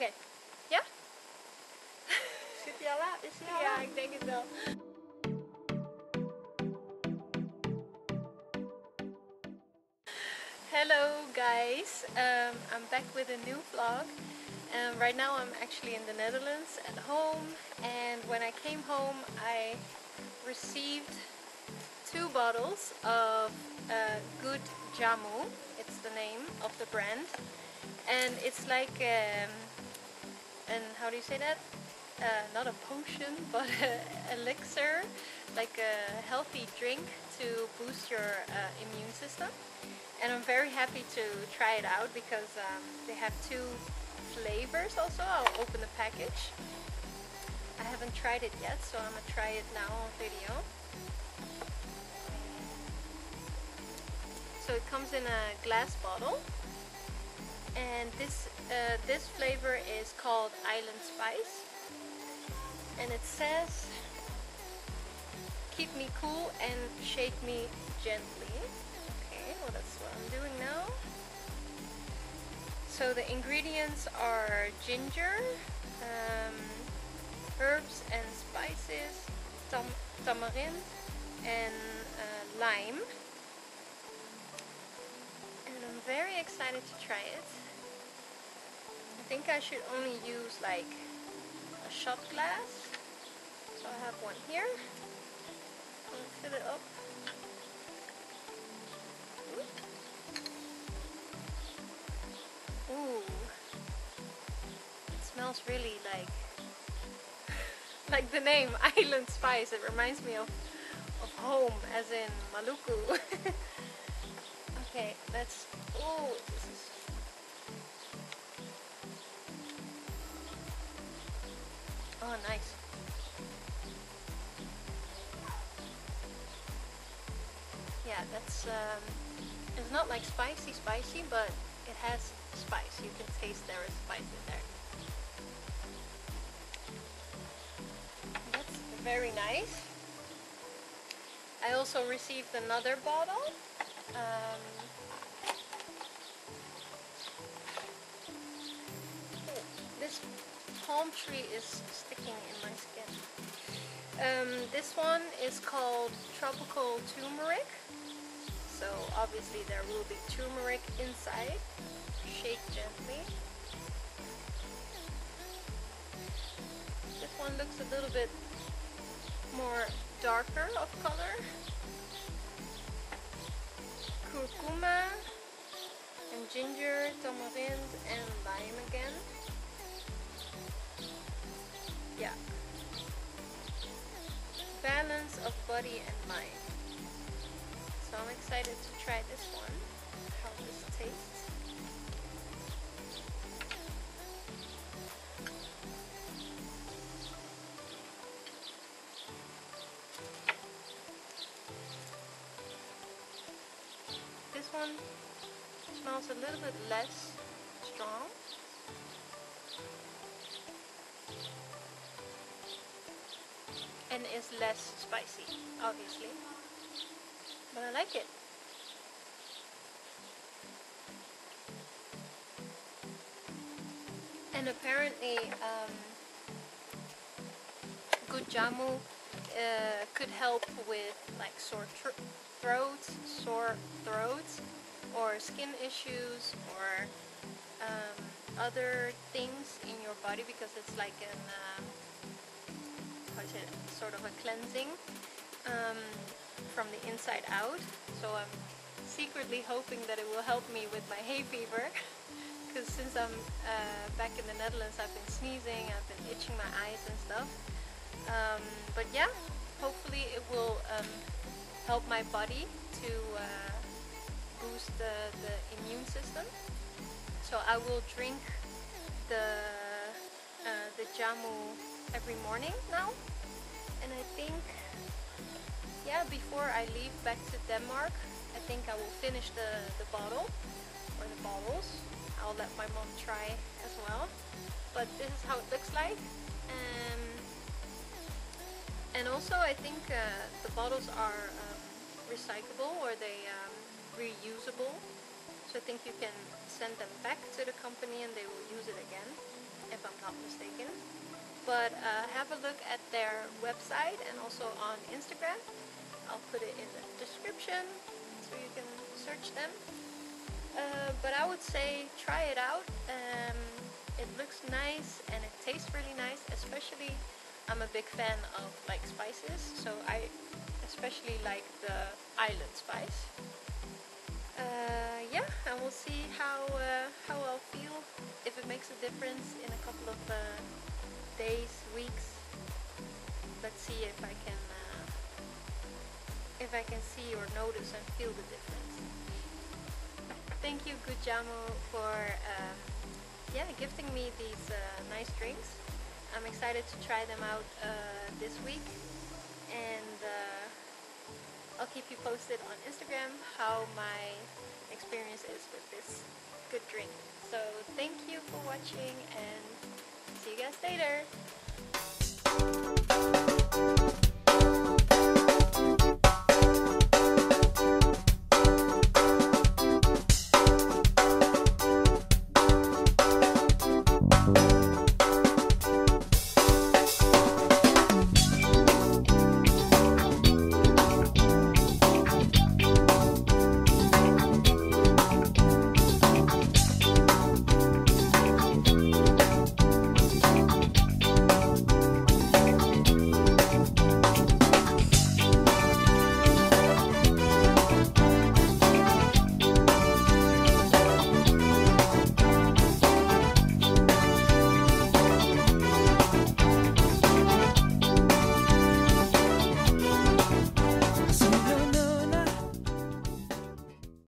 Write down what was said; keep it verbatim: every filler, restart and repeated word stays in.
Okay. Ja? Zit hij al aan? Is hij al aan? Ja, ik denk het wel. Hello guys, um, I'm back with a new vlog. Um, right now I'm actually in the Netherlands at home, and when I came home I received two bottles of uh, Good Jamu. It's the name of the brand, and it's like um, and how do you say that? Uh, not a potion, but an elixir, like a healthy drink to boost your uh, immune system. And I'm very happy to try it out because um, they have two flavors also. I'll open the package. I haven't tried it yet, so I'm gonna try it now on video. So it comes in a glass bottle, and this uh, this flavor is called Island Spice, and it says keep me cool and shake me gently. Okay, well that's what I'm doing now. So the ingredients are ginger, um, herbs and spices, tam tamarind and uh, lime. And I'm very excited to try it. I think I should only use like a shot glass. So I have one here. I'm gonna fill it up. Ooh, it smells really like like the name Island Spice. It reminds me of of home, as in Maluku. Okay, let's. Ooh, this is. Oh, nice. Yeah, that's. Um, it's not like spicy, spicy, but it has spice. You can taste there is spice in there. That's very nice. I also received another bottle. Um, oh, this palm tree is sticking in my skin. Um, this one is called tropical turmeric. So obviously there will be turmeric inside. Shake gently. This one looks a little bit more darker of color. Curcuma and ginger, tamarind and lime again. Yeah. Balance of body and mind. So I'm excited to try this one, how this tastes. This one smells a little bit less strong. And is less spicy, obviously. But I like it. And apparently um, Good Jamu uh, could help with like sore tr throats, sore throats or skin issues or um, other things in your body, because it's like an um, how is it, sort of a cleansing. Um, from the inside out, so I'm secretly hoping that it will help me with my hay fever, because since I'm uh, back in the Netherlands I've been sneezing, I've been itching my eyes and stuff, um, but yeah, hopefully it will um, help my body to uh, boost the, the immune system. So I will drink the, uh, the jamu every morning now, and I think yeah, before I leave back to Denmark, I think I will finish the, the bottle, or the bottles. I'll let my mom try as well. But this is how it looks like. Um, and also I think uh, the bottles are um, recyclable, or they um, reusable. So I think you can send them back to the company and they will use it again. if I'm not mistaken. But uh, have a look at their website and also on Instagram. I'll put it in the description so you can search them. Uh, but I would say try it out. Um, it looks nice and it tastes really nice. Especially, I'm a big fan of like spices, so I especially like the island spice. Uh, yeah, and we'll see how uh, how I'll feel, if it makes a difference in a couple of uh, days, weeks. Let's see if I can uh, if I can see or notice and feel the difference. Thank you, Good Jamu, for um, yeah gifting me these uh, nice drinks. I'm excited to try them out uh, this week, and uh, I'll keep you posted on Instagram how my experience is with this good drink. So thank you for watching, and see you guys later!